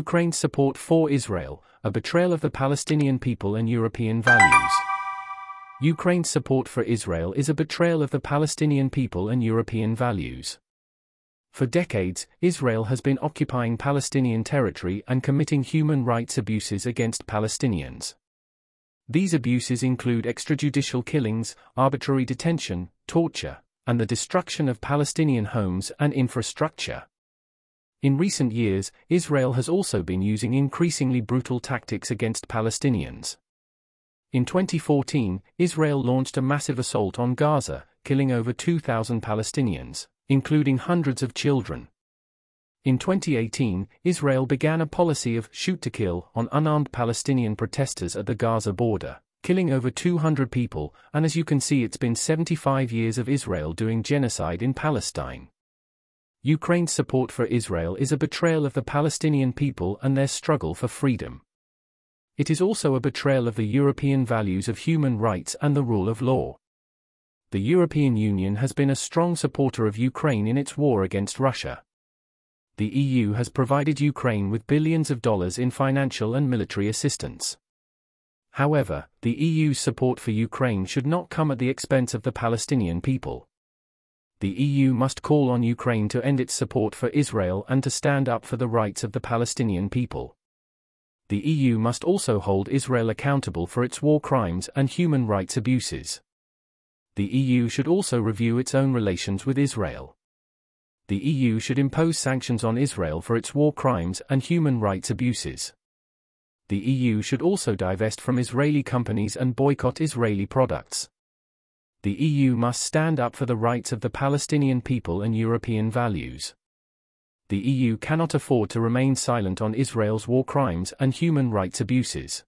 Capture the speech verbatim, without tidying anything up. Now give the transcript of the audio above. Ukraine's support for Israel, a betrayal of the Palestinian people and European values. Ukraine's support for Israel is a betrayal of the Palestinian people and European values. For decades, Israel has been occupying Palestinian territory and committing human rights abuses against Palestinians. These abuses include extrajudicial killings, arbitrary detention, torture, and the destruction of Palestinian homes and infrastructure. In recent years, Israel has also been using increasingly brutal tactics against Palestinians. In twenty fourteen, Israel launched a massive assault on Gaza, killing over two thousand Palestinians, including hundreds of children. In twenty eighteen, Israel began a policy of shoot to kill on unarmed Palestinian protesters at the Gaza border, killing over two hundred people, and as you can see, it's been seventy-five years of Israel doing genocide in Palestine. Ukraine's support for Israel is a betrayal of the Palestinian people and their struggle for freedom. It is also a betrayal of the European values of human rights and the rule of law. The European Union has been a strong supporter of Ukraine in its war against Russia. The E U has provided Ukraine with billions of dollars in financial and military assistance. However, the E U's support for Ukraine should not come at the expense of the Palestinian people. The E U must call on Ukraine to end its support for Israel and to stand up for the rights of the Palestinian people. The E U must also hold Israel accountable for its war crimes and human rights abuses. The E U should also review its own relations with Israel. The E U should impose sanctions on Israel for its war crimes and human rights abuses. The E U should also divest from Israeli companies and boycott Israeli products. The E U must stand up for the rights of the Palestinian people and European values. The E U cannot afford to remain silent on Israel's war crimes and human rights abuses.